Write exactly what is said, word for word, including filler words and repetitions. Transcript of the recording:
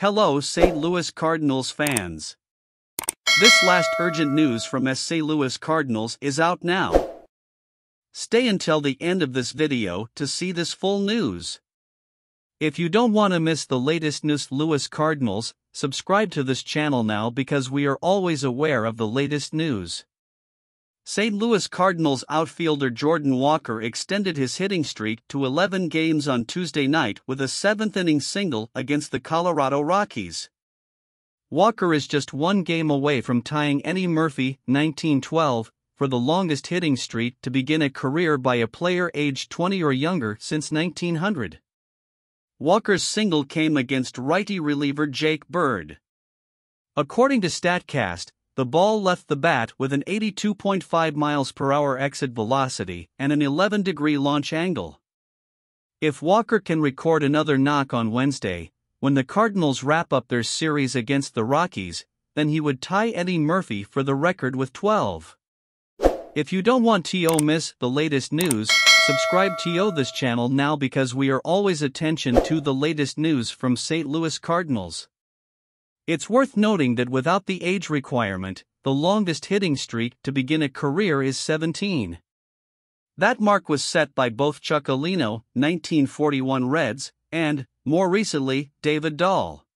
Hello Saint Louis Cardinals fans. This last urgent news from Saint Louis Cardinals is out now. Stay until the end of this video to see this full news. If you don't want to miss the latest news Saint Louis Cardinals, subscribe to this channel now because we are always aware of the latest news. Saint Louis Cardinals outfielder Jordan Walker extended his hitting streak to eleven games on Tuesday night with a seventh-inning single against the Colorado Rockies. Walker is just one game away from tying Eddie Murphy nineteen twelve for the longest hitting streak to begin a career by a player aged twenty or younger since nineteen hundred. Walker's single came against righty reliever Jake Bird. According to Statcast, the ball left the bat with an eighty-two point five miles per hour exit velocity and an eleven degree launch angle. If Walker can record another knock on Wednesday, when the Cardinals wrap up their series against the Rockies, then he would tie Eddie Murphy for the record with twelve. If you don't want to miss the latest news, subscribe to this channel now because we are always attention to the latest news from Saint Louis Cardinals. It's worth noting that without the age requirement, the longest hitting streak to begin a career is seventeen. That mark was set by both Chuck Aleno, nineteen forty-one Reds, and, more recently, David Dahl.